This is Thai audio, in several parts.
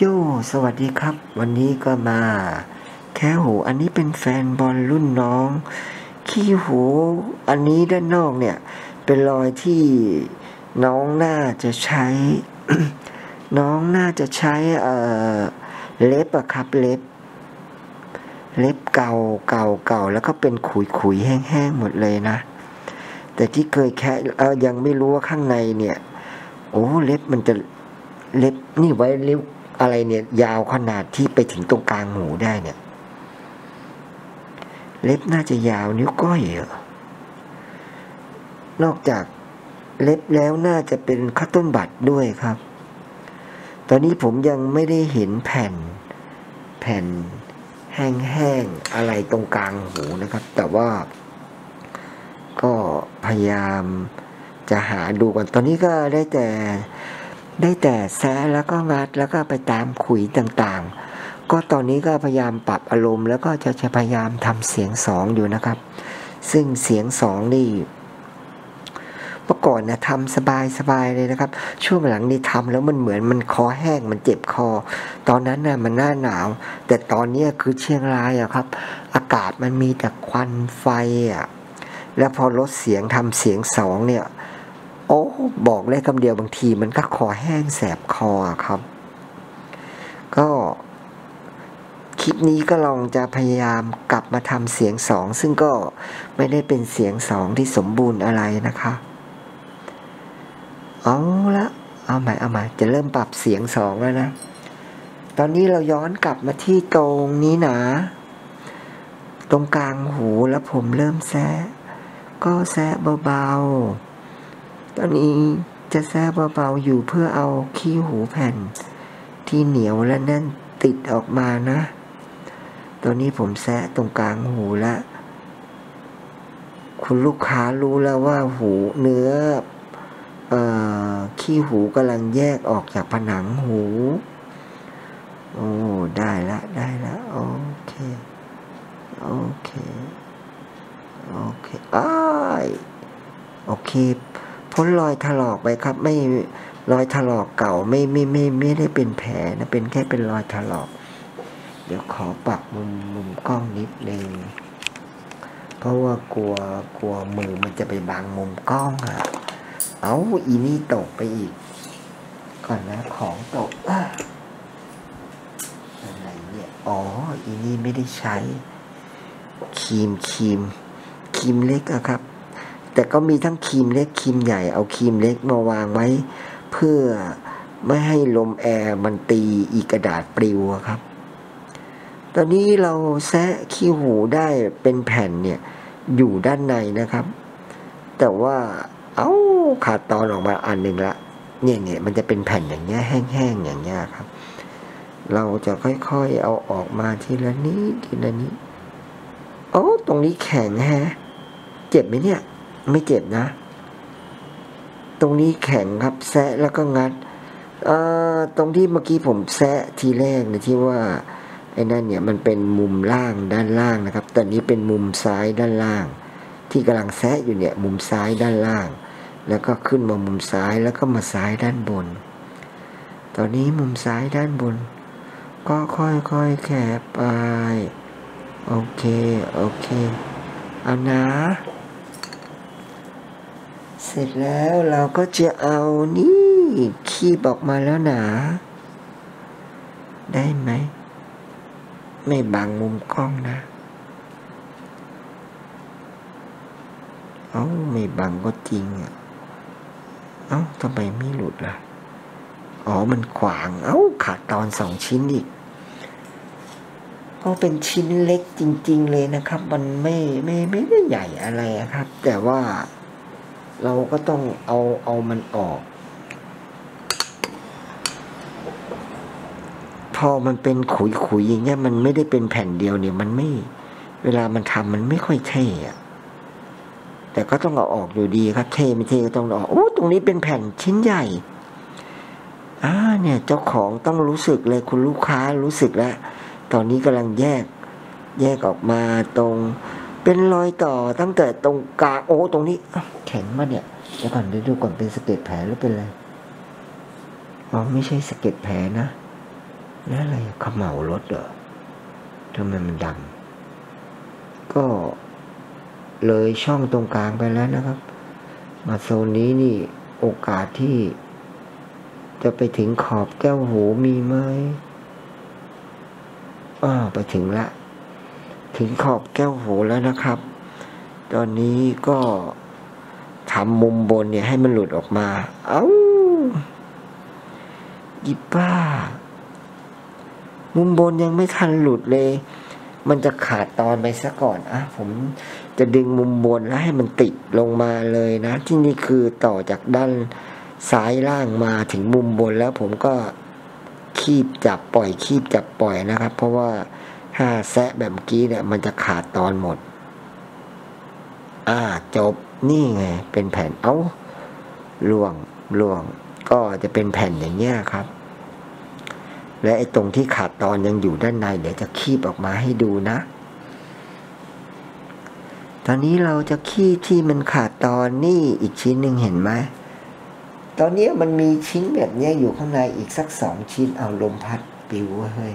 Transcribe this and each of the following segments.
โยสวัสดีครับวันนี้ก็มาแค่หูอันนี้เป็นแฟนบอลรุ่นน้องขี้หูอันนี้ด้านนอกเนี่ยเป็นรอยที่น้องน่าจะใช้ น้องน่าจะใช้เล็บอะครับเล็บเก่าแล้วก็เป็นขุยแห้งๆหมดเลยนะแต่ที่เคยแค่ยังไม่รู้ว่าข้างในเนี่ยโอ้เล็บมันจะเล็บนี่ไว้เล็บอะไรเนี่ยยาวขนาดที่ไปถึงตรงกลางหูได้เนี่ยเล็บน่าจะยาวนิ้วก้อยเหรอนอกจากเล็บแล้วน่าจะเป็นข้าวต้นบัตรด้วยครับตอนนี้ผมยังไม่ได้เห็นแผ่นแห้งๆอะไรตรงกลางหูนะครับแต่ว่าก็พยายามจะหาดูก่อนตอนนี้ก็ได้แต่แซะแล้วก็งัดแล้วก็ไปตามขุยต่างๆก็ตอนนี้ก็พยายามปรับอารมณ์แล้วก็จะพยายามทำเสียงสองอยู่นะครับซึ่งเสียงสองนี่เมื่อก่อนนะทำสบายเลยนะครับช่วงหลังนี่ทำแล้วมันเหมือนมันคอแห้งมันเจ็บคอตอนนั้นนะมันหน้าหนาวแต่ตอนนี้คือเชียงรายอะครับอากาศมันมีแต่ควันไฟอะแล้วพอลดเสียงทำเสียงสองเนี่ยโอ้บอกได้คำเดียวบางทีมันก็คอแห้งแสบคอครับก็คลิปนี้ก็ลองจะพยายามกลับมาทำเสียงสองซึ่งก็ไม่ได้เป็นเสียงสองที่สมบูรณ์อะไรนะคะเอาละเอาใหม่จะเริ่มปรับเสียงสองแล้วนะตอนนี้เราย้อนกลับมาที่ตรงนี้นะตรงกลางหูแล้วผมเริ่มแซะก็แซะเบาๆตอนนี้จะแซะเบาๆอยู่เพื่อเอาขี้หูแผ่นที่เหนียวและแน่นติดออกมานะตอนนี้ผมแซะตรงกลางหูละคุณลูกค้ารู้แล้วว่าหูเนื้อขี้หูกำลังแยกออกจากผนังหูโอ้ได้ละโอเคโอเคพ้นรอยถลอกไปครับไม่รอยถลอกเก่าไม่ได้เป็นแผลนะเป็นแค่เป็นรอยถลอกเดี๋ยวขอปรับมุมกล้องนิดนึงเพราะว่ากลัวมือมันจะไปบังมุมกล้องอ่ะเอาอีนี่ตกไปอีกก่อนนะของตกอะไรเนี่ยอ๋ออีนี่ไม่ได้ใช้ครีมเล็กอะครับแต่ก็มีทั้งครีมเล็กครีมใหญ่เอาครีมเล็กมาวางไว้เพื่อไม่ให้ลมแอร์มันตีอีกกระดาษปลิวครับตอนนี้เราแซะขี้หูได้เป็นแผ่นเนี่ยอยู่ด้านในนะครับแต่ว่าเอาขาดตอนออกมาอันหนึ่งละเนี่ยมันจะเป็นแผ่นอย่างเงี้ยแห้งๆอย่างเงี้ยครับเราจะค่อยๆเอาออกมาทีละนิดโอ้ตรงนี้แข็งแฮะเจ็บไหมเนี่ยไม่เจ็บนะตรงนี้แข็งครับแซะแล้วก็งัดตรงที่เมื่อกี้ผมแซะทีแรกนะที่ว่าไอ้นั่นเนี่ยมันเป็นมุมล่างด้านล่างนะครับแต่นี้เป็นมุมซ้ายด้านล่างที่กำลังแซะอยู่เนี่ยมุมซ้ายด้านล่างแล้วก็ขึ้นมามุมซ้ายแล้วก็มาซ้ายด้านบนตอนนี้มุมซ้ายด้านบนก็ค่อยๆแคบไปโอเคเอานะเสร็จแล้วเราก็จะเอานี่คีบออกมาแล้วหนาได้ไหมไม่บังมุมกล้องนะเอ้าไม่บังก็จริงอ่ะเอ้าทำไมไม่หลุดล่ะอ๋อมันขวางเอ้าขาดตอนสองชิ้นอีกก็เป็นชิ้นเล็กจริงๆเลยนะครับมันไม่ได้ใหญ่อะไรครับแต่ว่าเราก็ต้องเอามันออกพอมันเป็นขุยอย่างเงี้ยมันไม่ได้เป็นแผ่นเดียวเนี่ยมันไม่เวลามันทำมันไม่ค่อยเท่อะแต่ก็ต้องเอาออกอยู่ดีครับเท่ไม่เท่ก็ต้องออกโอ้ตรงนี้เป็นแผ่นชิ้นใหญ่เนี่ยเจ้าของต้องรู้สึกเลยคุณลูกค้ารู้สึกแล้วตอนนี้กำลังแยกออกมาตรงเป็นรอยต่อตั้งแต่ตรงกลางโอ้ตรงนี้แข็งมาเนี่ยเดี๋ยวก่อนดูก่อนเป็นสะเก็ดแผลหรือเป็นอะไรอ๋อไม่ใช่สะเก็ดแผลนะ แล้วอะไรขมเหลารถเหรอทำไมมันดำก็เลยช่องตรงกลางไปแล้วนะครับมาโซนนี้นี่โอกาสที่จะไปถึงขอบแก้วหูมีไหมไปถึงละถึงขอบแก้วหูแล้วนะครับตอนนี้ก็ทำมุมบนเนี่ยให้มันหลุดออกมาเอ้าอีป้ามุมบนยังไม่ทันหลุดเลยมันจะขาดตอนไปซะก่อนอ่ะผมจะดึงมุมบนแล้วให้มันติดลงมาเลยนะที่นี่คือต่อจากด้านซ้ายล่างมาถึงมุมบนแล้วผมก็คีบจับปล่อยคีบจับปล่อยนะครับเพราะว่าถ้าแซะแบบเมื่อกี้เนี่ยมันจะขาดตอนหมดจบนี่ไงเป็นแผ่นล่วงก็จะเป็นแผ่นอย่างเงี้ยครับและไอ้ตรงที่ขาดตอนยังอยู่ด้านในเดี๋ยวจะคีบออกมาให้ดูนะตอนนี้เราจะคีบที่มันขาดตอนนี่อีกชิ้นหนึ่งเห็นไหมตอนนี้มันมีชิ้นแบบนี้อยู่ข้างในอีกสักสองชิ้นเอาลมพัดปิวเฮ้ย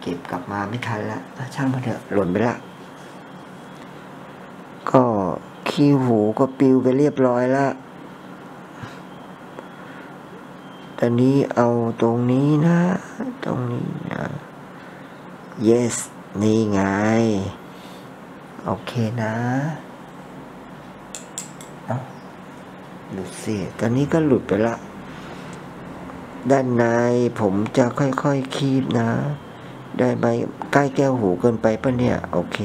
เก็บกลับมาไม่ทันละช่างมันเถอะหล่นไปละก็ขี้หูก็ปิวไปเรียบร้อยละตอนนี้เอาตรงนี้นะตรงนี้นะ yes นี่ไงโอเคนะหลุดสิตอนนี้ก็หลุดไปละด้านในผมจะค่อยๆ คีบนะได้ไหมใกล้แก้วหูเกินไปป่ะเนี่ยโอเค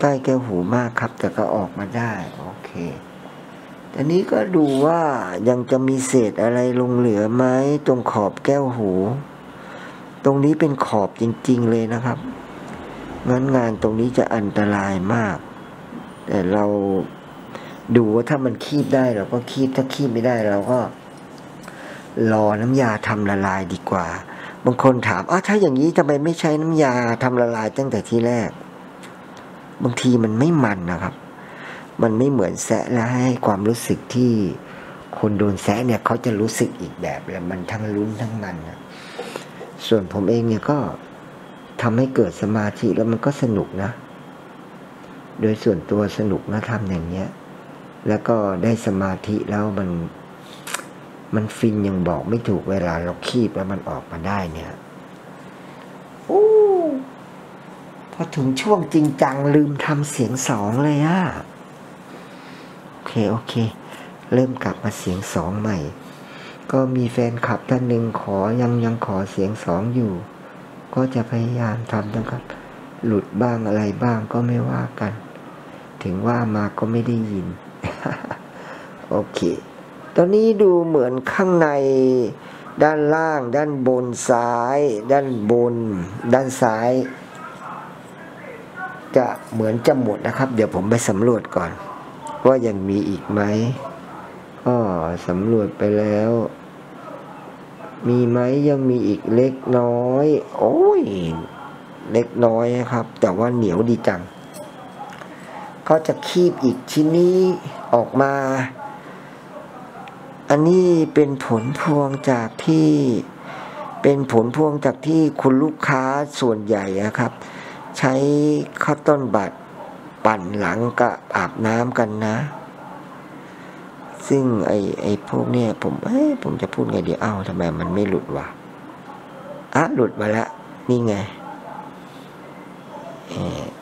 ใกล้แก้วหูมากครับแต่ก็ออกมาได้โอเคตอนนี้ก็ดูว่ายังจะมีเศษอะไรลงเหลือไหมตรงขอบแก้วหูตรงนี้เป็นขอบจริงๆเลยนะครับงั้นงานตรงนี้จะอันตรายมากแต่เราดูว่าถ้ามันคีบได้เราก็คีบถ้าคีบไม่ได้เราก็รอน้ำยาทำละลายดีกว่าบางคนถามถ้าอย่างนี้ทำไมไม่ใช้น้ำยาทำละลายตั้งแต่ทีแรกบางทีมันไม่มันนะครับมันไม่เหมือนแซะแล้วให้ความรู้สึกที่คนโดนแซะเนี่ยเขาจะรู้สึกอีกแบบแล้วมันทั้งลุ้นทั้งมันนะส่วนผมเองเนี่ยก็ทำให้เกิดสมาธิแล้วมันก็สนุกนะโดยส่วนตัวสนุกนะทำอย่างเนี้ยแล้วก็ได้สมาธิแล้วมันฟินยังบอกไม่ถูกเวลาเราคีบแล้วมันออกมาได้เนี่ยพอถึงช่วงจริงจังลืมทำเสียงสองเลยโอเคเริ่มกลับมาเสียงสองใหม่ก็มีแฟนคลับท่านหนึ่งขอยังขอเสียงสองอยู่ก็จะพยายามทำนะครับหลุดบ้างอะไรบ้างก็ไม่ว่ากันถึงว่ามาก็ไม่ได้ยิน โอเคตอนนี้ดูเหมือนข้างในด้านล่างด้านบนซ้ายด้านบนด้านซ้ายจะเหมือนจะหมดนะครับเดี๋ยวผมไปสำรวจก่อนว่ายังมีอีกไหมก็สำรวจไปแล้วมีไหมยังมีอีกเล็กน้อยโอ้ยเล็กน้อยครับแต่ว่าเหนียวดีจังเขาจะคีบอีกชิ้นนี้ออกมาอันนี้เป็นผลพวงจากที่คุณลูกค้าส่วนใหญ่นะครับใช้ข้าวต้นบัดปั่นหลังก็อาบน้ำกันนะซึ่งไอ้พวกเนี่ยผมจะพูดไงดีทำไมมันไม่หลุดวะหลุดมาละนี่ไง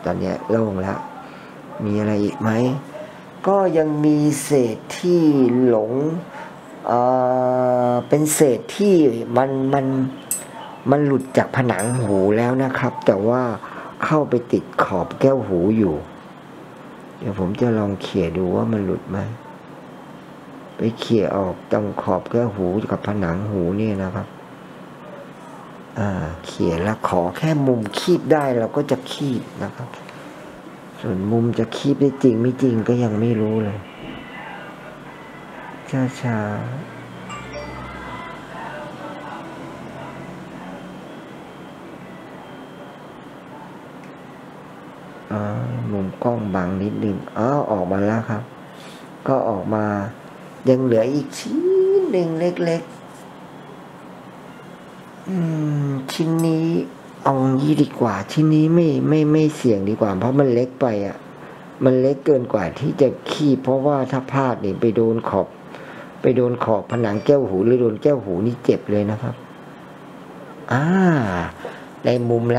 ตอนเนี้ยโล่งละมีอะไรอีกไหมก็ยังมีเศษที่หลงเป็นเศษที่มันหลุดจากผนังหูแล้วนะครับแต่ว่าเข้าไปติดขอบแก้วหูอยู่เดี๋ยวผมจะลองเขี่ยดูว่ามันหลุดไหมไปเขี่ยออกตรงขอบแก้วหูกับผนังหูนี่นะครับเขี่ยแล้วขอแค่มุมคีบได้เราก็จะคีบนะครับส่วนมุมจะคีบได้จริงไม่จริงก็ยังไม่รู้เลยช้าๆ มุมกล้องบางนิดนึงออกมาแล้วครับก็ออกมายังเหลืออีกชิ้นหนึ่งเล็กๆชิ้นนี้เอางี้ดีกว่าชิ้นนี้ไม่เสี่ยงดีกว่าเพราะมันเล็กไปอ่ะมันเล็กเกินกว่าที่จะขี้เพราะว่าถ้าพลาดนี่ไปโดนขอบผนังแก้วหูหรือโดนแก้วหูนี่เจ็บเลยนะครับได้มุมแ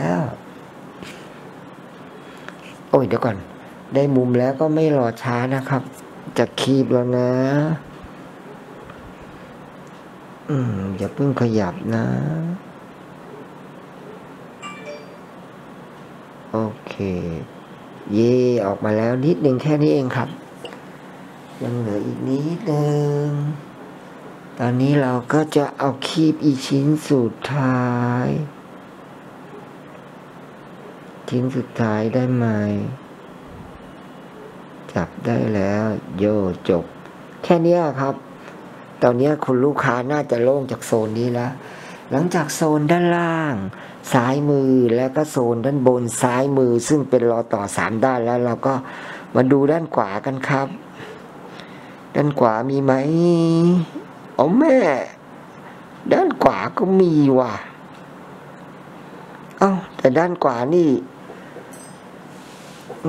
ล้วโอ้ยเดี๋ยวก่อนได้มุมแล้วก็ไม่รอช้านะครับจะคีบแล้วนะอย่าเพิ่งขยับนะโอเคเย่ออกมาแล้วนิดนึงแค่นี้เองครับยังเหลืออีกนิดนึงตอนนี้เราก็จะเอาคีบอีชิ้นสุดท้ายได้ไหมจับได้แล้วโย่จบแค่นี้ครับตอนนี้คุณลูกค้าน่าจะโล่งจากโซนนี้แล้วหลังจากโซนด้านล่างซ้ายมือแล้วก็โซนด้านบนซ้ายมือซึ่งเป็นรอต่อ3ด้านแล้วเราก็มาดูด้านขวากันครับด้านขวามีไหมโอ้แม่ด้านขวาก็มีว่ะแต่ด้านขวานี่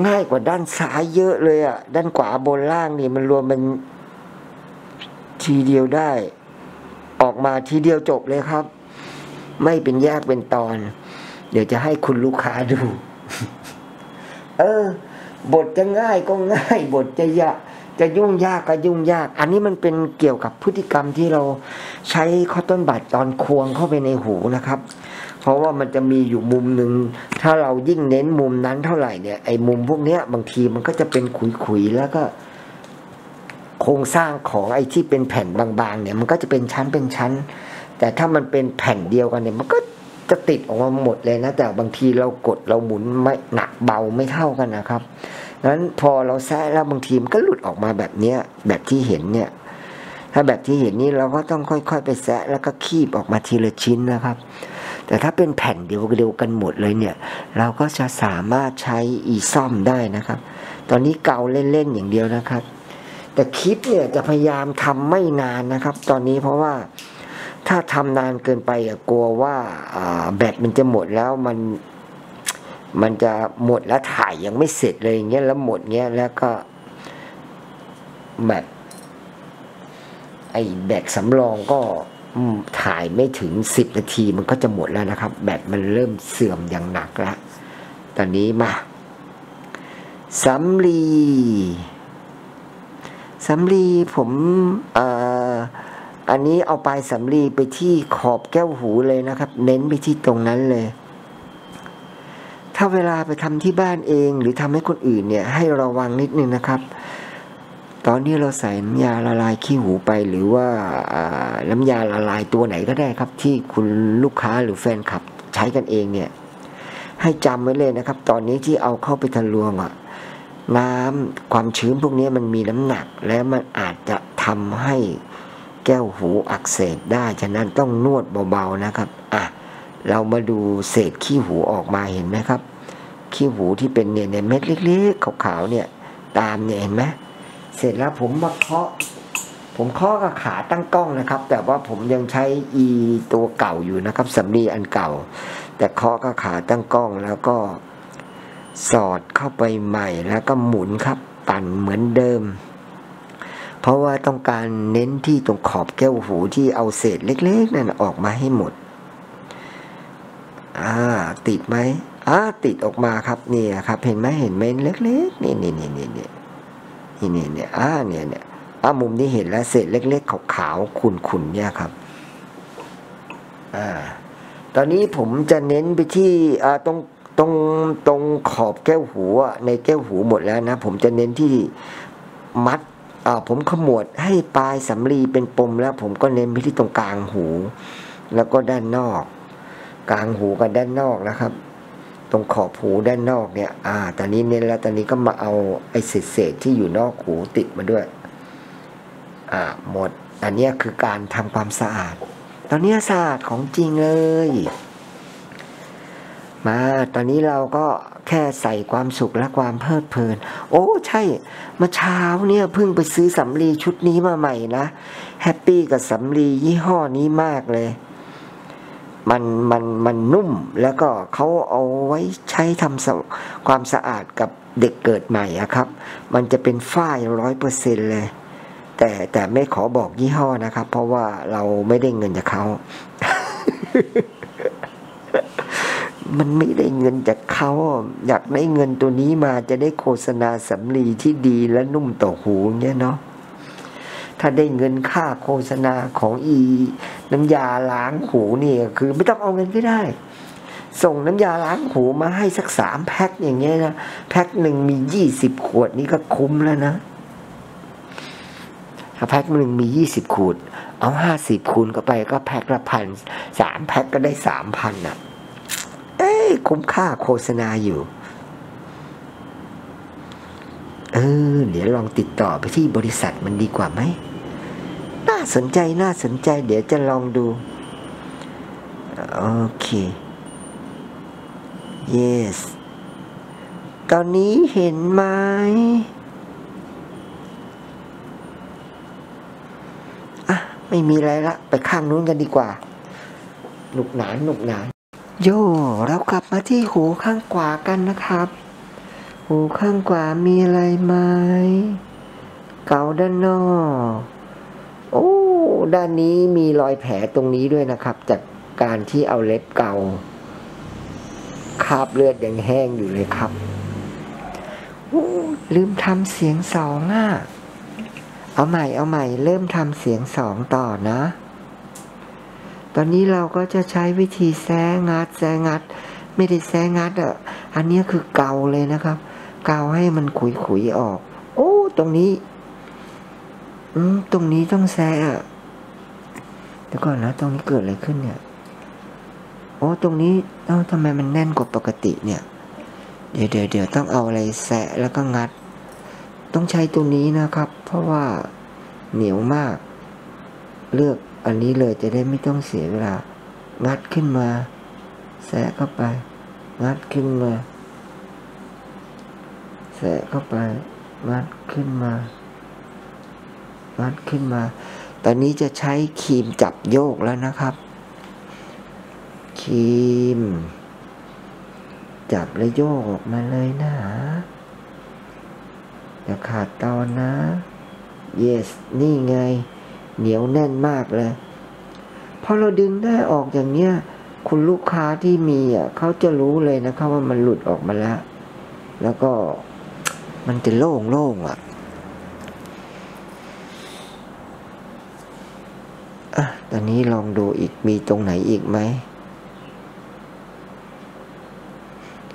ง่ายกว่าด้านซ้ายเยอะเลยอ่ะด้านขวาบนล่างนี่มันรวมเป็นทีเดียวได้ออกมาทีเดียวจบเลยครับไม่เป็นแยกเป็นตอนเดี๋ยวจะให้คุณลูกค้าดูบทจะง่ายก็ง่ายบทจะยากจะยุ่งยากก็ยุ่งยากอันนี้มันเป็นเกี่ยวกับพฤติกรรมที่เราใช้คอตตอนบัดตอนควงเข้าไปในหูนะครับเพราะว่ามันจะมีอยู่มุมหนึ่งถ้าเรายิ่งเน้นมุมนั้นเท่าไหร่เนี่ยไอ้มุมพวกเนี้ยบางทีมันก็จะเป็นขุยๆแล้วก็โครงสร้างของไอ้ที่เป็นแผ่นบางๆเนี่ยมันก็จะเป็นชั้นแต่ถ้ามันเป็นแผ่นเดียวกันเนี่ยมันก็จะติดออกมาหมดเลยนะแต่บางทีเรากดเราหมุนไม่หนักเบาไม่เท่ากันนะครับนั้นพอเราแซะแล้วบางทีมันก็หลุดออกมาแบบเนี้ยแบบที่เห็นเนี่ยถ้าแบบที่เห็นนี่เราก็ต้องค่อยๆไปแซะแล้วก็คีบออกมาทีละชิ้นนะครับแต่ถ้าเป็นแผ่นเดียวกันหมดเลยเนี่ยเราก็จะสามารถใช้อีซ่อมได้นะครับตอนนี้เกาเล่นๆอย่างเดียวนะครับแต่คลิปเนี่ยจะพยายามทำไม่นานนะครับตอนนี้เพราะว่าถ้าทำนานเกินไปกลัวว่าแบตมันจะหมดแล้วมันจะหมดแล้วถ่ายยังไม่เสร็จเลยอย่างเงี้ยแล้วหมดเงี้ยแล้วก็แบบไอ้แบตสำรองก็ถ่ายไม่ถึง10นาทีมันก็จะหมดแล้วนะครับแบตมันเริ่มเสื่อมอย่างหนักแล้วตอนนี้มาสำลีผมอันนี้เอาปลายสำลีไปที่ขอบแก้วหูเลยนะครับเน้นไปที่ตรงนั้นเลยถ้าเวลาไปทำที่บ้านเองหรือทำให้คนอื่นเนี่ยให้ระวังนิดนึงนะครับตอนนี้เราใส่น้ำยาละลายขี้หูไปหรือว่าน้ำยาละลายตัวไหนก็ได้ครับที่คุณลูกค้าหรือแฟนคลับใช้กันเองเนี่ยให้จำไว้เลยนะครับตอนนี้ที่เอาเข้าไปทะลวงน้ำความชื้นพวกนี้มันมีน้ำหนักและมันอาจจะทำให้แก้วหูอักเสบได้ฉะนั้นต้องนวดเบาๆนะครับเรามาดูเศษขี้หูออกมาเห็นไหมครับขี้หูที่เป็นเนี่ยเม็ดเล็กๆขาวๆเนี่ยตามเนี่ยเห็นไหมเสร็จแล้วผมมาเคาะกับขาตั้งกล้องนะครับแต่ว่าผมยังใช้อีตัวเก่าอยู่นะครับสำลีอันเก่าแต่เคาะกับขาตั้งกล้องแล้วก็สอดเข้าไปใหม่แล้วก็หมุนครับปั่นเหมือนเดิมเพราะว่าต้องการเน้นที่ตรงขอบแก้วหูที่เอาเศษเล็กๆนั่นออกมาให้หมดติดไหมติดออกมาครับเนี่ยครับเห็นไหมเล็กๆนี่เนี่ยมุมนี้เห็นแล้วเศษเล็กๆขาวๆขุ่นๆเนี่ยครับตอนนี้ผมจะเน้นไปที่ตรงขอบแก้วหูในแก้วหูหมดแล้วนะผมจะเน้นที่มัดผมขมวดให้ปลายสำลีเป็นปมแล้วผมก็เน้นไปที่ตรงกลางหูแล้วก็ด้านนอกกลางหูกับด้านนอกนะครับตรงขอบหูด้านนอกเนี่ยตอนนี้เน้นแล้วตอนนี้ก็มาเอาไอ้เศษที่อยู่นอกหูติดมาด้วยหมดอันนี้คือการทำความสะอาดตอนนี้สะอาดของจริงเลย มาตอนนี้เราก็แค่ใส่ความสุขและความเพลิดเพลินโอ้ใช่เมื่อเช้าเนี่ยเพิ่งไปซื้อสำลีชุดนี้มาใหม่นะแฮปปี้กับสำลียี่ห้อนี้มากเลยมันนุ่มแล้วก็เขาเอาไว้ใช้ทำความสะอาดกับเด็กเกิดใหม่อะครับมันจะเป็นฝ้าย100%เลยแต่ไม่ขอบอกยี่ห้อนะครับเพราะว่าเราไม่ได้เงินจากเขา มันไม่ได้เงินจากเขาอยากได้เงินตัวนี้มาจะได้โฆษณาสำลีที่ดีและนุ่มต่อหูเนี่ยเนาะถ้าได้เงินค่าโฆษณาของอีน้ำยาล้างหูนี่คือไม่ต้องเอาเงินก็ได้ส่งน้ำยาล้างหูมาให้สัก3 แพ็คอย่างเงี้ยนะแพ็คหนึ่งมี20 ขวดนี่ก็คุ้มแล้วนะแพ็คหนึ่งมี20 ขวดเอา50 คูณเข้าไปก็แพ็คละพัน3 แพ็คก็ได้3,000อ่ะเอ้ยคุ้มค่าโฆษณาอยู่เดี๋ยวลองติดต่อไปที่บริษัทมันดีกว่าไหมน่าสนใจเดี๋ยวจะลองดูโอเค yes ตอนนี้เห็นไหมอ่ะไม่มีอะไรละไปข้างนู้นกันดีกว่าหนุกหนานโย่เรากลับมาที่หูข้างขวากันนะครับหูข้างขวามีอะไรไหมเกาด้านนอกโอ้ด้านนี้มีรอยแผลตรงนี้ด้วยนะครับจากการที่เอาเล็บเกาคราบเลือดยังแห้งอยู่เลยครับลืมทำเสียง2อ่ะเอาใหม่เริ่มทำเสียง2ต่อนะตอนนี้เราก็จะใช้วิธีแซงัดไม่ได้แซงัดอ่ะอันนี้คือเกาเลยนะครับเกาให้มันขุยออกโอ้ตรงนี้ต้องแซะเดี๋ยวก่อนนะตรงนี้เกิดอะไรขึ้นเนี่ยโอ้ตรงนี้เอ้าทำไมมันแน่นกว่าปกติเนี่ยเดี๋ยวต้องเอาอะไรแซะแล้วก็งัดต้องใช้ตัวนี้นะครับเพราะว่าเหนียวมากเลือกอันนี้เลยจะได้ไม่ต้องเสียเวลางัดขึ้นมาแซะเข้าไปงัดขึ้นมาแซะเข้าไปงัดขึ้นมาตอนนี้จะใช้ครีมจับโยกแล้วนะครับครีมจับแล้วโยกออกมาเลยนะอย่าขาดตอนนะ yes นี่ไงเหนียวแน่นมากเลยพอเราดึงได้ออกอย่างเนี้ยคุณลูกค้าที่มีอ่ะเขาจะรู้เลยนะครับว่ามันหลุดออกมาแล้วแล้วก็มันจะโล่งอ่ะตอนนี้ลองดูอีกมีตรงไหนอีกไหม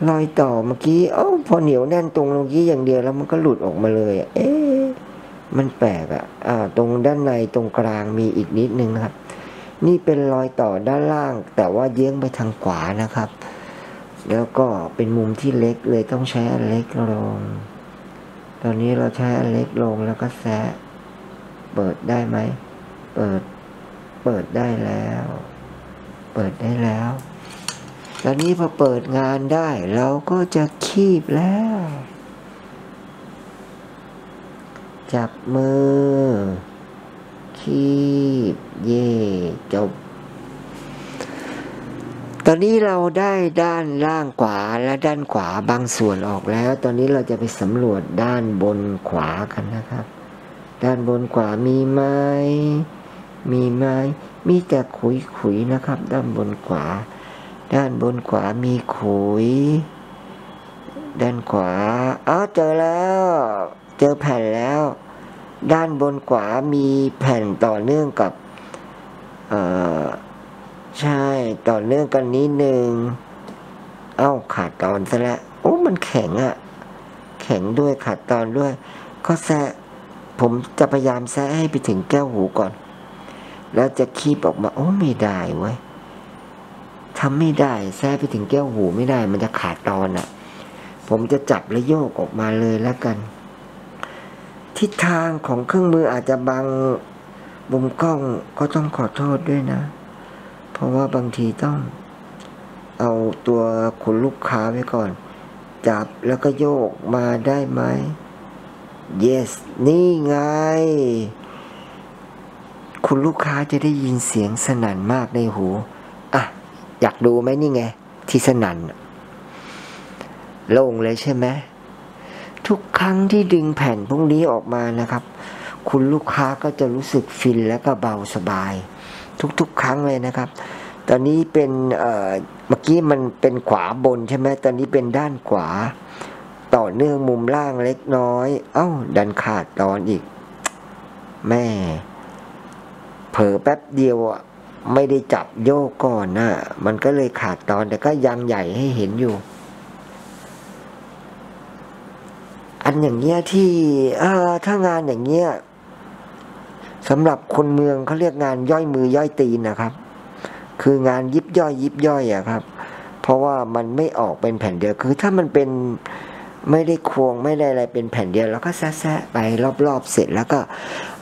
รอยต่อเมื่อกี้เอ้าพอเหนียวแน่นตรงเมื่อกี้อย่างเดียวแล้วมันก็หลุดออกมาเลยเอ๊ะมันแปลกอ่ะตรงด้านในตรงกลางมีอีกนิดนึงครับนี่เป็นรอยต่อด้านล่างแต่ว่าเยื้องไปทางขวานะครับแล้วก็เป็นมุมที่เล็กเลยต้องใช้อันเล็กลงตอนนี้เราใช้อันเล็กลงแล้วก็แซะเปิดได้ไหมเปิดได้แล้วตอนนี้พอเปิดงานได้เราก็จะคีบแล้วจับมือคีบเย่จบตอนนี้เราได้ด้านล่างขวาและด้านขวาบางส่วนออกแล้วตอนนี้เราจะไปสำรวจด้านบนขวากันนะครับด้านบนขวามีไหมมีแต่ขุยนะครับด้านบนขวามีขุยด้านขวาเจอแล้วเจอแผ่นแล้วด้านบนขวามีแผ่นต่อเนื่องกับใช่ต่อเนื่องกันนิดนึงขาดตอนซะแล้วโอ้มันแข็งอ่ะแข็งด้วยขาดตอนด้วยก็แซะผมจะพยายามแซะให้ไปถึงแก้วหูก่อนแล้วจะคีบออกมาโอ้ไม่ได้เว้ยทำไม่ได้แซะไปถึงแก้วหูไม่ได้มันจะขาดตอนอ่ะผมจะจับและโยกออกมาเลยแล้วกันทิศทางของเครื่องมืออาจจะบังมุมกล้องก็ต้องขอโทษด้วยนะเพราะว่าบางทีต้อง เอาตัวคุณลูกค้าไว้ก่อนจับแล้วก็โยกมาได้ไหม yes นี่ไงคุณลูกค้าจะได้ยินเสียงสนั่นมากในหูอ่ะอยากดูไหมนี่ไงที่สนั่นโล่งเลยใช่ไหมทุกครั้งที่ดึงแผ่นพวกนี้ออกมานะครับคุณลูกค้าก็จะรู้สึกฟินและก็เบาสบายทุกๆครั้งเลยนะครับตอนนี้เป็นเมื่อกี้มันเป็นขวาบนใช่ไหมตอนนี้เป็นด้านขวาต่อเนื่องมุมล่างเล็กน้อยเอ้าดันขาดตอนอีกแม่เผลอแป๊บเดียวอ่ะไม่ได้จับโยกก่อนนะมันก็เลยขาดตอนแต่ก็ยังใหญ่ให้เห็นอยู่อันอย่างเงี้ยที่ถ้างานอย่างเงี้ยสำหรับคนเมืองเขาเรียกงานย่อยมือย่อยตีนนะครับคืองานยิบย่อยยิบย่อยอะครับเพราะว่ามันไม่ออกเป็นแผ่นเดียวคือถ้ามันเป็นไม่ได้ควงไม่ได้อะไรเป็นแผ่นเดียวแล้วก็แซะๆไปรอบๆเสร็จแล้วก็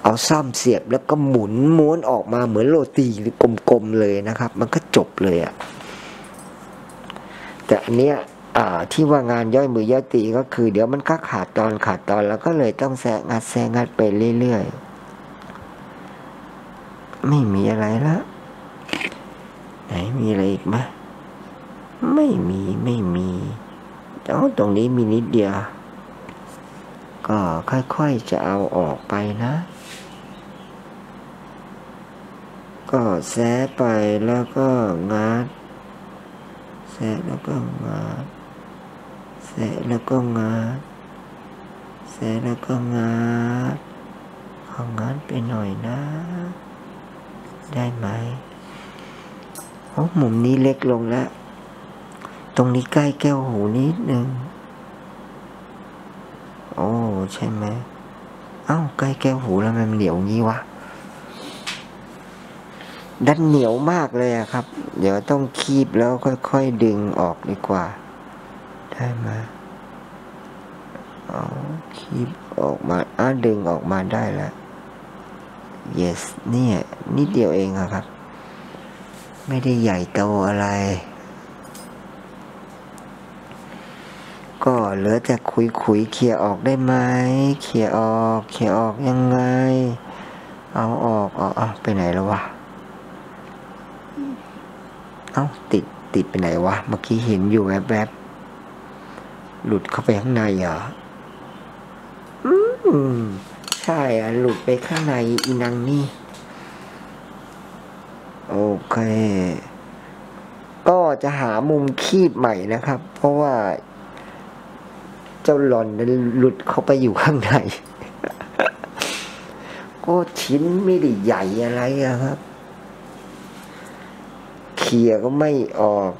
เอาซ่อมเสียบแล้วก็หมุนม้วนออกมาเหมือนโรตีหรือกลมๆเลยนะครับมันก็จบเลยอะแต่อันเนี้ยที่ว่างานย่อยมือย่อยตีก็คือเดี๋ยวมันก็ขาดตอนแล้วก็เลยต้องแซะงัดไปเรื่อยๆไม่มีอะไรละไหนมีอะไรอีกไหมไม่มีตรงนี้มีนิดเดียวก็ค่อยๆจะเอาออกไปนะก็แซะไปแล้วก็งัดแซะแล้วก็งัดแซะแล้วก็งัดแซะแล้วก็งัดเอางัดไปหน่อยนะได้ไหมโอ้มุมนี้เล็กลงแล้วตรงนี้ใกล้แก้วหูนิดนึงโอ้ใช่ไหมเอ้าใกล้แก้วหูแล้วมันเหนียวงี้วะดันเหนียวมากเลยอะครับเดี๋ยวต้องคีบแล้วค่อยๆดึงออกดีกว่าได้ไหมเอาคีบออกมาดึงออกมาได้แล้ว yes เนี่ยนิดเดียวเองอะครับไม่ได้ใหญ่โตอะไรก็เหลือจะคุยเคลียร์ออกได้ไหมเคลียร์ออกยังไงเอาออกเอาไปไหนแล้ววะเอาติดไปไหนวะเมื่อกี้เห็นอยู่แวบหลุดเข้าไปข้างในเหรอใช่อ่ะหลุดไปข้างในอีนังนี่โอเคก็จะหามุมคีบใหม่นะครับเพราะว่าเจ้าหล่อนนั้นหลุดเข้าไปอยู่ข้างในก็ชิ้นไม่ได้ใหญ่อะไรอะครับเขี่ยก็ไม่ออก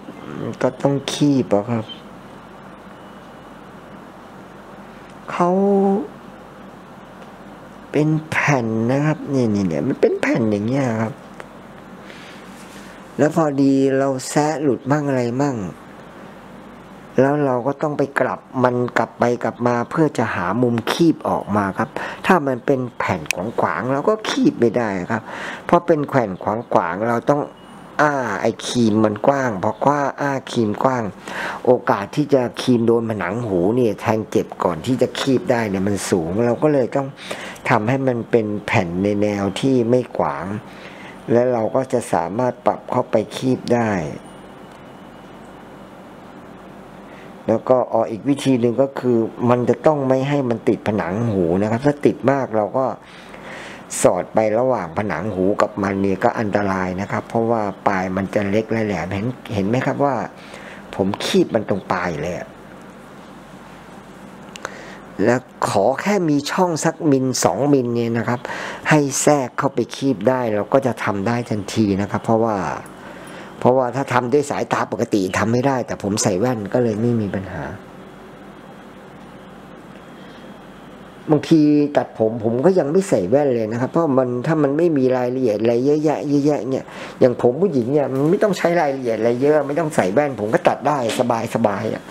ก็ต้องคีบอะครับเขาเป็นแผ่นนะครับเนี่ยมันเป็นแผ่นอย่างเงี้ยครับแล้วพอดีเราแซะหลุดมั่งอะไรมั่งแล้วเราก็ต้องไปกลับมันกลับมาเพื่อจะหามุมคีบออกมาครับถ้ามันเป็นแผ่นขวางๆเราก็คีบไม่ได้ครับเพราะเป็นแผ่นขวางๆเราต้องไอ้ครีมมันกว้างพอกว้าครีมกว้างโอกาสที่จะครีมโดนผนังหูเนี่ยแทงเจ็บก่อนที่จะคีบได้เนี่ยมันสูงเราก็เลยต้องทำให้มันเป็นแผ่นในแนวที่ไม่ขวางและเราก็จะสามารถปรับเข้าไปคีบได้แล้วก็อีกวิธีหนึ่งก็คือมันจะต้องไม่ให้มันติดผนังหูนะครับถ้าติดมากเราก็สอดไประหว่างผนังหูกับมันเนี่ยก็อันตรายนะครับเพราะว่าปลายมันจะเล็กและแหลมเห็นไหมครับว่าผมคีบมันตรงปลายเลยแล้วขอแค่มีช่องสัก1-2 มิลเนี่ยนะครับให้แทรกเข้าไปคีบได้เราก็จะทำได้ทันทีนะครับเพราะว่าถ้าทำด้วยสายตาปกติทำไม่ได้แต่ผมใส่แว่นก็เลยไม่มีปัญหาบางทีตัดผมก็ยังไม่ใส่แว่นเลยนะครับเพราะมันถ้ามันไม่มีรายละเอียดอะไรเยอะแยะเนี่ยอย่างผมผู้หญิงเนี่ยมันไม่ต้องใช้รายละเอียดอะไรเยอะไม่ต้องใส่แว่นผมก็ตัดได้สบายอ่ะ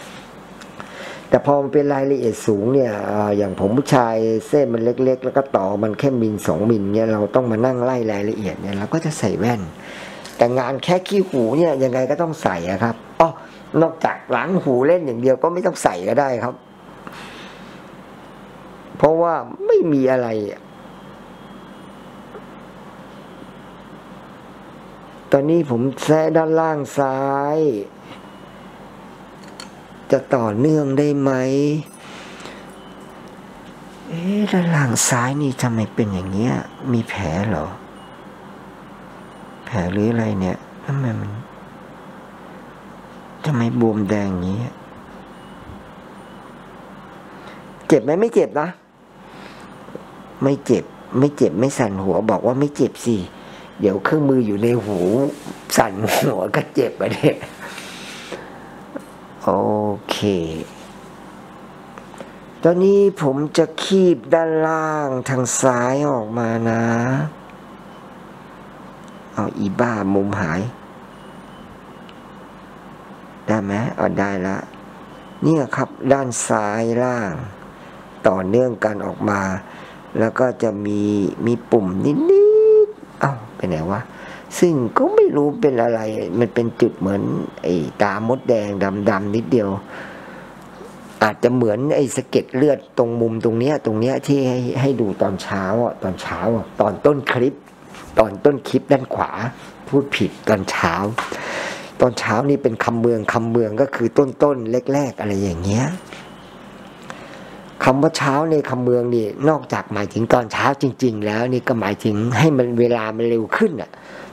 แต่พอมันเป็นรายละเอียดสูงเนี่ยอย่างผมผู้ชายเส้นมันเล็กๆแล้วก็ต่อมันแค่1-2 มิลเนี่ยเราต้องมานั่งไล่รายละเอียดเนี่ยเราก็จะใส่แว่นแต่งานแค่ขี้หูเนี่ยยังไงก็ต้องใส่ครับ นอกจากล้างหูเล่นอย่างเดียวก็ไม่ต้องใส่ก็ได้ครับเพราะว่าไม่มีอะไรตอนนี้ผมแซะด้านล่างซ้ายจะต่อเนื่องได้ไหมด้านล่างซ้ายนี่ทำไมเป็นอย่างเงี้ยมีแผลเหรอแผลหรืออะไรเนี่ยทำไมมันทำไมบวมแดงอย่างนี้เจ็บไหมไม่เจ็บนะไม่เจ็บไม่เจ็บไม่สั่นหัวบอกว่าไม่เจ็บสิเดี๋ยวเครื่องมืออยู่ในหูสั่นหัวก็เจ็บอะเนี่ยโอเคตอนนี้ผมจะคีบด้านล่างทางซ้ายออกมานะเอาอีบ้ามุมหายได้ไหมเอาได้ละเนี่ยครับด้านซ้ายล่างต่อเนื่องกันออกมาแล้วก็จะมีปุ่มนิดๆเอ้าไปไหนวะซึ่งก็ไม่รู้เป็นอะไรมันเป็นจุดเหมือนไอ้ตามดแดงดำๆนิดเดียวอาจจะเหมือนไอ้สะเก็ดเลือดตรงมุมตรงเนี้ยที่ให้ดูตอนเช้าอ่ะตอนต้นคลิปด้านขวาพูดผิดตอนเช้านี่เป็นคำเมืองก็คือต้นแรกๆอะไรอย่างเงี้ยคำว่าเช้าในคำเมืองนี่นอกจากหมายถึงตอนเช้าจริงๆแล้วนี่ก็หมายถึงให้มันเวลามันเร็วขึ้นอ่ะ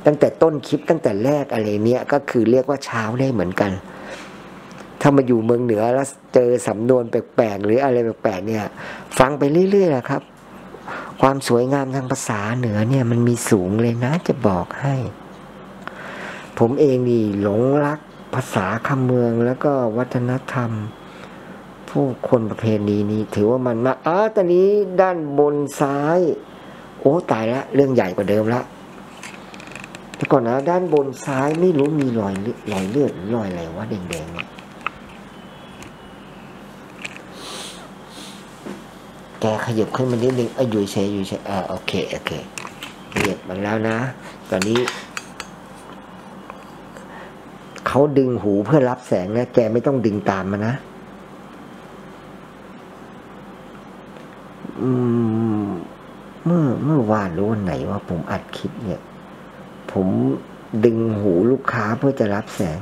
ตั้งแต่ต้นคลิปตั้งแต่แรกอะไรเนี้ยก็คือเรียกว่าเช้าได้เหมือนกันถ้ามาอยู่เมืองเหนือแล้วเจอสำนวนแปลกๆหรืออะไรแปลกๆเนี่ยฟังไปเรื่อยๆนะครับความสวยงามทางภาษาเหนือเนี่ยมันมีสูงเลยนะจะบอกให้ผมเองนี่หลงรักภาษาคำเมืองแล้วก็วัฒนธรรมผู้คนประเพณีนี้ถือว่ามันมาตอนนี้ด้านบนซ้ายโอ้ตายละเรื่องใหญ่กว่าเดิมละแต่ก่อนนะด้านบนซ้ายไม่รู้มีรอยเลือดรอยอะไรวะแดงๆแกขยับขึ้นมานิดนึงอยู่เฉยโอเคเรียบมันแล้วนะตอนนี้เขาดึงหูเพื่อรับแสงนะแกไม่ต้องดึงตามมานะเมื่อวานรู้วันไหนว่าผมอัดคลิปเนี่ยผมดึงหูลูกค้าเพื่อจะรับแสง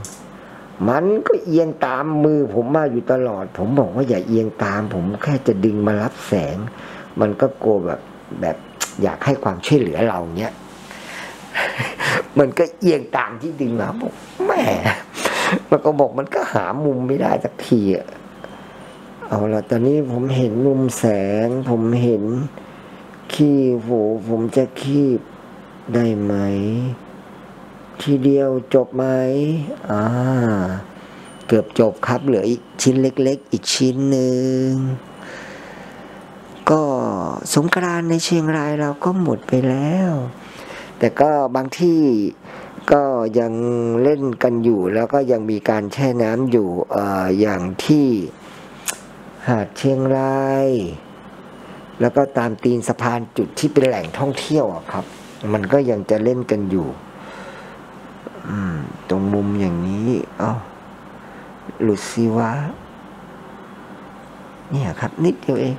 มันก็เอียงตามมือผมมาอยู่ตลอดผมบอกว่าอย่าเอียงตามผมแค่จะดึงมารับแสงมันก็โกรธแบบอยากให้ความช่วยเหลือเราเนี้ยมันก็เอียงตามที่ดึงมาบอกแม่มันก็บอกมันก็หามุมไม่ได้สักทีเอาล่ะตอนนี้ผมเห็นมุมแสงผมเห็นขี้หูผมจะคีบได้ไหมทีเดียวจบไหมเกือบจบครับเหลืออีกชิ้นเล็กๆอีกชิ้นหนึ่งก็สงกรานต์ในเชียงรายเราก็หมดไปแล้วแต่ก็บางที่ก็ยังเล่นกันอยู่แล้วก็ยังมีการแช่น้ำอยู่อย่างที่หาดเชียงรายแล้วก็ตามตีนสะพานจุดที่เป็นแหล่งท่องเที่ยวครับมันก็ยังจะเล่นกันอยู่ตรงมุมอย่างนี้หลุดสิวะเนี่ยครับนิดเดียวเอง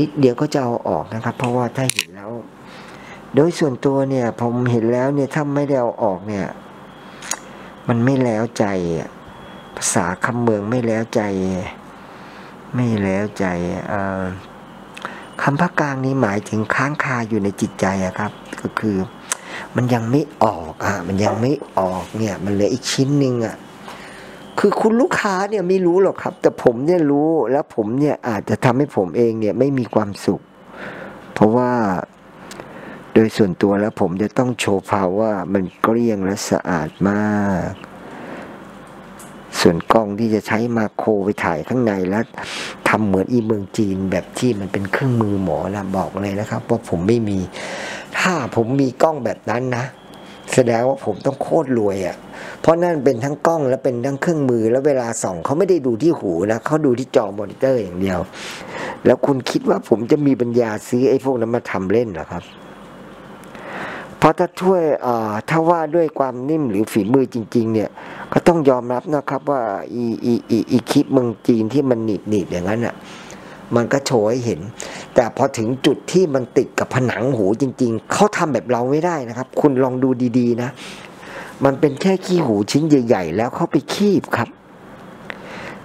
นิดเดียวก็จะเอาออกนะครับเพราะว่าถ้าเห็นแล้วโดยส่วนตัวเนี่ยผมเห็นแล้วเนี่ยถ้าไม่ได้เอาออกเนี่ยมันไม่แล้วใจภาษาคำเมืองไม่แล้วใจคำภาคกลางนี้หมายถึงค้างคาอยู่ในจิตใจครับก็คือมันยังไม่ออกเนี่ยมันเหลืออีกชิ้นหนึ่งคือคุณลูกค้าเนี่ยไม่รู้หรอกครับแต่ผมเนี่ยรู้แล้วผมเนี่ยอาจจะทำให้ผมเองเนี่ยไม่มีความสุขเพราะว่าโดยส่วนตัวแล้วผมจะต้องโชว์พาวว่ามันเกลี้ยงและสะอาดมากส่วนกล้องที่จะใช้มาโครไปถ่ายข้างในแล้วทำเหมือนอีเมืองจีนแบบที่มันเป็นเครื่องมือหมอนะบอกเลยนะครับว่าผมไม่มีถ้าผมมีกล้องแบบนั้นนะแสดงว่าผมต้องโคตรรวยเพราะนั่นเป็นทั้งกล้องและเป็นทั้งเครื่องมือแล้วเวลาส่องเขาไม่ได้ดูที่หูนะเขาดูที่จอมอนิเตอร์อย่างเดียวแล้วคุณคิดว่าผมจะมีปัญญาซื้อไอ้พวกนั้นมาทำเล่นเหรอครับ ราะถ้าช่วยถ้าว่าด้วยความนิ่มหรือฝีมือจริงๆเนี่ยก็ต้องยอมรับนะครับว่าอีคลิปเมืองจีนที่มันหนีบอย่างนั้นอ่ะมันก็โชว์ให้เห็นแต่พอถึงจุดที่มันติดกับผนังหูจริงๆเขาทำแบบเราไม่ได้นะครับคุณลองดูดีๆนะมันเป็นแค่ขี้หูชิ้นใหญ่ๆแล้วเขาไปคีบครับ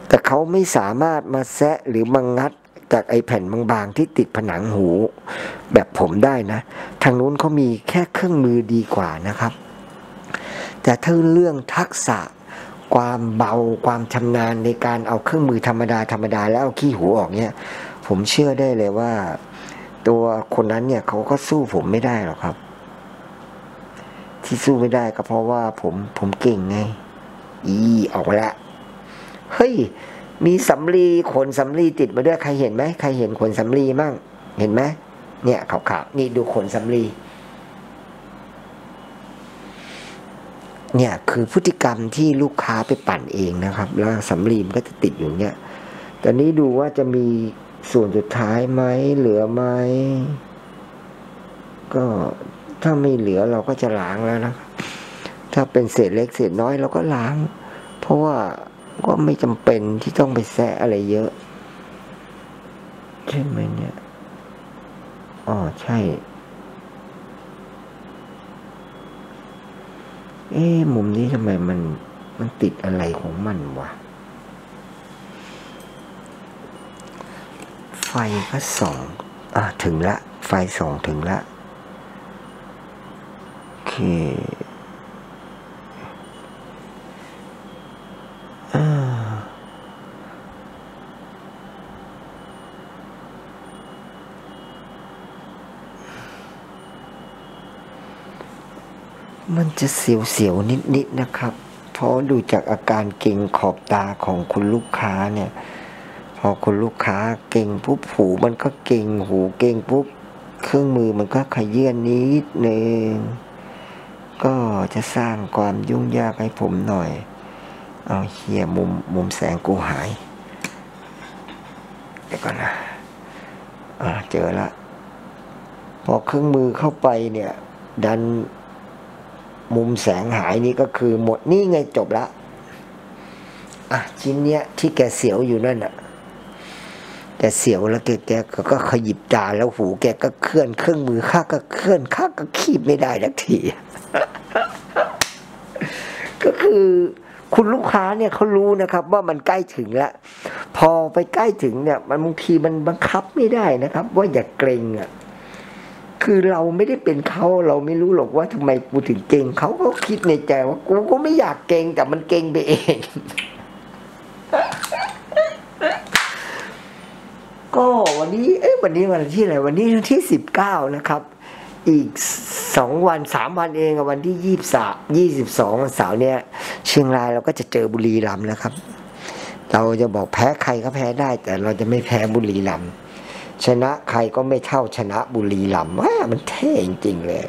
แต่เขาไม่สามารถมาแซะหรือมางัดจากไอแผ่นบางๆที่ติดผนังหูแบบผมได้นะทางนู้นเขามีแค่เครื่องมือดีกว่านะครับแต่ถ้าเรื่องทักษะความเบาความชำนาญในการเอาเครื่องมือธรรมดาแล้วเอาขี้หูออกเนี่ยผมเชื่อได้เลยว่าตัวคนนั้นเนี่ยเขาก็สู้ผมไม่ได้หรอกครับที่สู้ไม่ได้ก็เพราะว่าผมเก่งไงออกละเฮ้ยมีสำลีขนสำลีติดมาด้วยใครเห็นไหมใครเห็นขนสำลีมั่งเห็นไหมเนี่ยขาวๆนี่ดูขนสำลีเนี่ยคือพฤติกรรมที่ลูกค้าไปปั่นเองนะครับแล้วสำลีมันก็จะติดอยู่เนี่ยตอนนี้ดูว่าจะมีส่วนสุดท้ายไหมเหลือไหมก็ถ้าไม่เหลือเราก็จะล้างแล้วนะถ้าเป็นเศษเล็กเศษน้อยเราก็ล้างเพราะว่าก็ไม่จำเป็นที่ต้องไปแซะอะไรเยอะใช่ไหมเนี่ยอ๋อใช่มุมนี้ทำไมมันติดอะไรของมันวะไฟก็ส่องถึงละไฟส่องถึงละโอเคมันจะเสียวๆนิดๆนะครับเพราะดูจากอาการเก่งขอบตาของคุณลูกค้าเนี่ยพอคุณลูกค้าเก่งปุ๊บหูมันก็เก่งหูเก่งปุ๊บเครื่องมือมันก็ขยื่นนิดนึงก็จะสร้างความยุ่งยากให้ผมหน่อยเอาเฮียมุมแสงกูหายเดี๋ยวก่อนนะเจอละพอเครื่องมือเข้าไปเนี่ยดันมุมแสงหายนี่ก็คือหมดนี่ไงจบละชิ้นเนี้ยที่แกเสียวอยู่นั่นน่ะแกเสียวแล้วแกก็ขยิบตาแล้วหูแกก็เคลื่อนเครื่องมือข้าก็เคลื่อนข้าก็คีบไม่ได้สักที ก็คือคุณลูกค้าเนี่ยเขารู้นะครับว่ามันใกล้ถึงแล้วพอไปใกล้ถึงเนี่ยมันบางทีมันบังคับไม่ได้นะครับว่าอย่าเกรงอ่ะคือเราไม่ได้เป็นเขาเราไม่รู้หรอกว่าทำไมกูถึงเก่งเขาก็คิดในใจว่ากูก็ไม่อยากเก่งแต่มันเก่งไปเอง ก็วันนี้วันนี้วันที่อะไรวันนี้วันที่19นะครับอีก2 วัน 3 วันเองวันที่23 22วันเสาร์เนี่ยเชียงรายเราก็จะเจอบุรีรัมย์แล้วครับเราจะบอกแพ้ใครก็แพ้ได้แต่เราจะไม่แพ้บุรีรัมย์ชนะใครก็ไม่เท่าชนะบุรีรัมย์มันเท่จริงๆเลย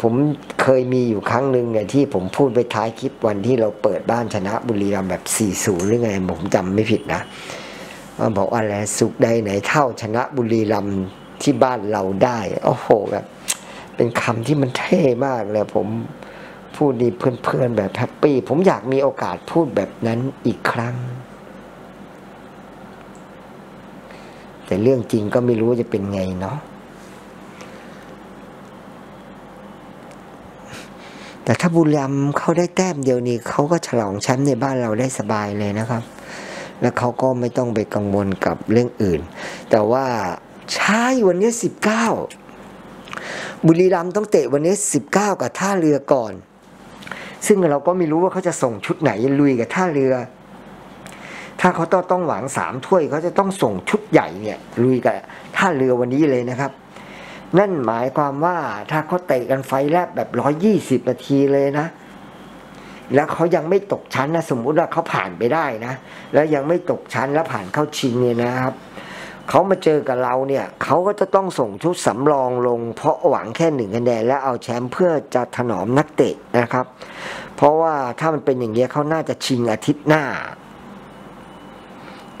ผมเคยมีอยู่ครั้งหนึ่งเนี่ยที่ผมพูดไปท้ายคลิปวันที่เราเปิดบ้านชนะบุรีรัมย์แบบ 4-0 หรือไงผมจำไม่ผิดนะบอกอะไรสุขใดไหนเท่าชนะบุรีรัมย์ที่บ้านเราได้โอ้โหแบบเป็นคำที่มันเท่มากเลยผมพูดดีเพื่อนๆแบบแฮปปี้ผมอยากมีโอกาสพูดแบบนั้นอีกครั้งแต่เรื่องจริงก็ไม่รู้จะเป็นไงเนาะแต่ถ้าบุรีรัมย์เขาได้แต้มเดียวนี้เขาก็ฉลองแชมป์ในบ้านเราได้สบายเลยนะครับและเขาก็ไม่ต้องไปกังวลกับเรื่องอื่นแต่ว่าใช่วันนี้19บุรีรัมย์ต้องเตะวันนี้19กับท่าเรือก่อนซึ่งเราก็ไม่รู้ว่าเขาจะส่งชุดไหนลุยกับท่าเรือถ้าเขาต้องหวัง3 ถ้วยเขาจะต้องส่งชุดใหญ่เนี่ยลุยกับท่าเรือวันนี้เลยนะครับนั่นหมายความว่าถ้าเขาเตะกันไฟแลบแบบ120 นาทีเลยนะแล้วเขายังไม่ตกชั้นนะสมมุติว่าเขาผ่านไปได้นะแล้วยังไม่ตกชั้นแล้วผ่านเข้าชิงเนี่ยนะครับเขามาเจอกับเราเนี่ยเขาก็จะต้องส่งชุดสำรองลงเพราะหวังแค่1 คะแนนและเอาแชมป์เพื่อจะถนอมนักเตะนะครับเพราะว่าถ้ามันเป็นอย่างนี้เขาน่าจะชิงอาทิตย์หน้า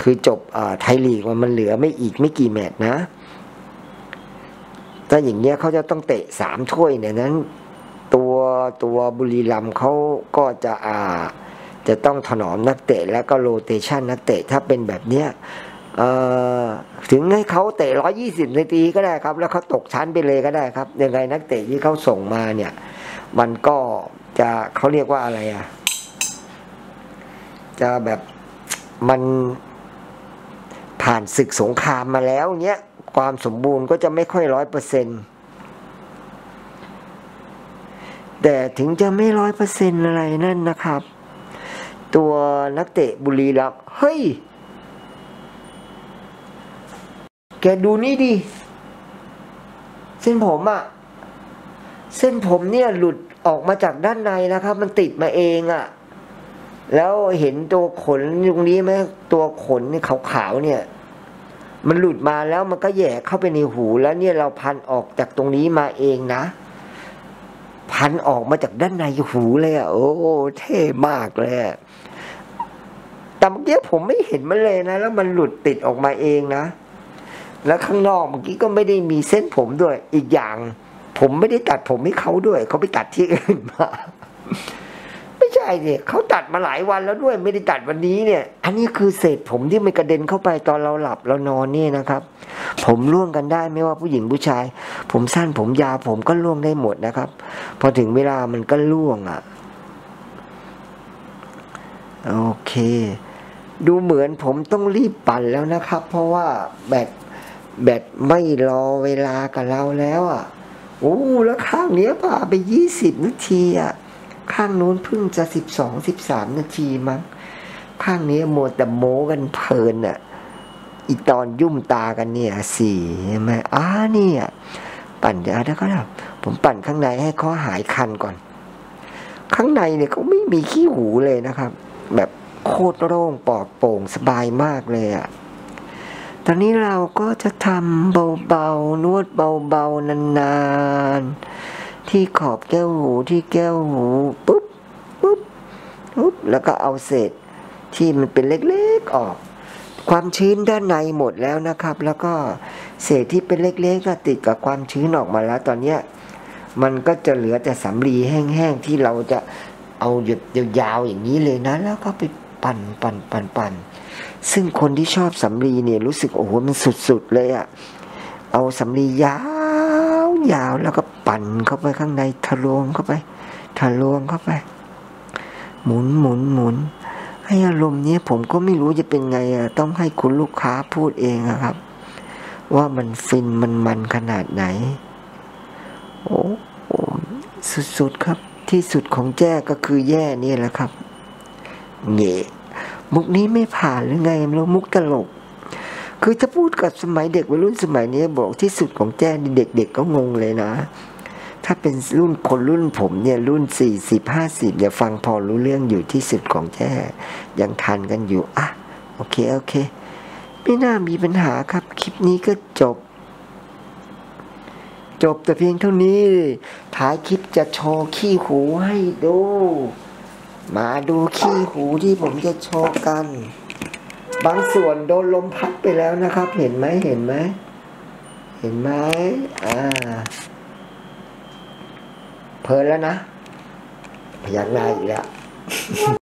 คือจบไทยลีกมันเหลือไม่อีกไม่กี่แมตช์นะ ถ้าอย่างเงี้ยเขาจะต้องเตะ3ถ้วยเนี่ยนั้นตัวบุรีรัมย์เขาก็จะต้องถนอมนักเตะแล้วก็โรเตชันนักเตะถ้าเป็นแบบเนี้ยถึงให้เขาเตะ120นาทีก็ได้ครับแล้วเขาตกชั้นไปเลยก็ได้ครับยังไงนักเตะที่เขาส่งมาเนี่ยมันก็จะเขาเรียกว่าอะไรอ่ะจะแบบมันผ่านศึกสงครามมาแล้วเนี้ยความสมบูรณ์ก็จะไม่ค่อย 100% แต่ถึงจะไม่ 100% อะไรนั่นนะครับตัวนักเตะบุรีรัมย์เฮ้ยแกดูนี่ดิเส้นผมอะเส้นผมเนี่ยหลุดออกมาจากด้านในนะครับมันติดมาเองอะแล้วเห็นตัวขนตรงนี้ไหมตัวขนนี่ขาวๆเนี่ยมันหลุดมาแล้วมันก็แย่เข้าไปในหูแล้วเนี่ยเราพันออกจากตรงนี้มาเองนะพันออกมาจากด้านในหูเลยอ่ะโอ้เท่มากเลยแต่เมื่อกี้ผมไม่เห็นมันเลยนะแล้วมันหลุดติดออกมาเองนะแล้วข้างนอกเมื่อกี้ก็ไม่ได้มีเส้นผมด้วยอีกอย่างผมไม่ได้ตัดผมให้เขาด้วยเขาไปตัดที่อื่นมาไม่ใช่เนี่ยเขาตัดมาหลายวันแล้วด้วยไม่ได้ตัดวันนี้เนี่ยอันนี้คือเศษผมที่มันกระเด็นเข้าไปตอนเราหลับเรานอนนี่นะครับผมร่วงกันได้ไม่ว่าผู้หญิงผู้ชายผมสั้นผมยาวผมก็ร่วงได้หมดนะครับพอถึงเวลามันก็ร่วงอ่ะโอเคดูเหมือนผมต้องรีบปั่นแล้วนะครับเพราะว่าแบตไม่รอเวลากับเราแล้วอ่ะโอ้แล้วข้างเนี้ยพาไป20นาทีอ่ะข้างนู้นเพิ่งจะ12-13นาทีมั้งข้างนี้โมแต่โมกันเพลินอ่ะอีตอนยุ่มตากันเนี่ยสี่ใช่ไหมเนี่ยปั่นเดี๋ยวแล้วก็ผมปั่นข้างในให้เขาหายคันก่อนข้างในเนี่ยเขาไม่มีขี้หูเลยนะครับแบบโคตรโล่งปลอดโปร่งสบายมากเลยอ่ะตอนนี้เราก็จะทำเบาๆนวดเบาๆนานๆที่ขอบแก้วหูที่แก้วหูปุ๊บปุ๊บปุ๊บแล้วก็เอาเศษที่มันเป็นเล็กๆออกความชื้นด้านในหมดแล้วนะครับแล้วก็เศษที่เป็นเล็กๆก็ติดกับความชื้นออกมาแล้วตอนนี้มันก็จะเหลือแต่สำลีแห้งๆที่เราจะเอาหยดยาวๆอย่างนี้เลยนะแล้วก็ไปปั่นซึ่งคนที่ชอบสำลีเนี่ยรู้สึกโอ้โหมันสุดๆเลยอ่ะเอาสำลียาวยๆแล้วก็ปั่นเข้าไปข้างในทะลวงเข้าไปหมุนให้อารมณ์เนี้ยผมก็ไม่รู้จะเป็นไงอ่ะต้องให้คุณลูกค้าพูดเองนะครับว่ามันฟินมันขนาดไหนโอ้โหสุดๆครับที่สุดของแจ้ก็คือแย่นี่แหละครับเงะมุกนี้ไม่ผ่านหรือไงไม่รู้มุกตลกคือถ้าพูดกับสมัยเด็กวัยรุ่นสมัยนี้บอกที่สุดของแจ้เด็กๆ ก็งงเลยนะถ้าเป็นรุ่นคนรุ่นผมเนี่ยรุ่น40-50อย่าฟังพอรู้เรื่องอยู่ที่สุดของแจ้ยังทันกันอยู่อ่ะโอเคไม่น่ามีปัญหาครับคลิปนี้ก็จบแต่เพียงเท่านี้ท้ายคลิปจะโชว์ขี้หูให้ดูมาดูขี้หูที่ผมจะโชว์กันบางส่วนโดนลมพัดไปแล้วนะครับเห็นไหมเพลินแล้วนะพยักหน้าอีกแล้ว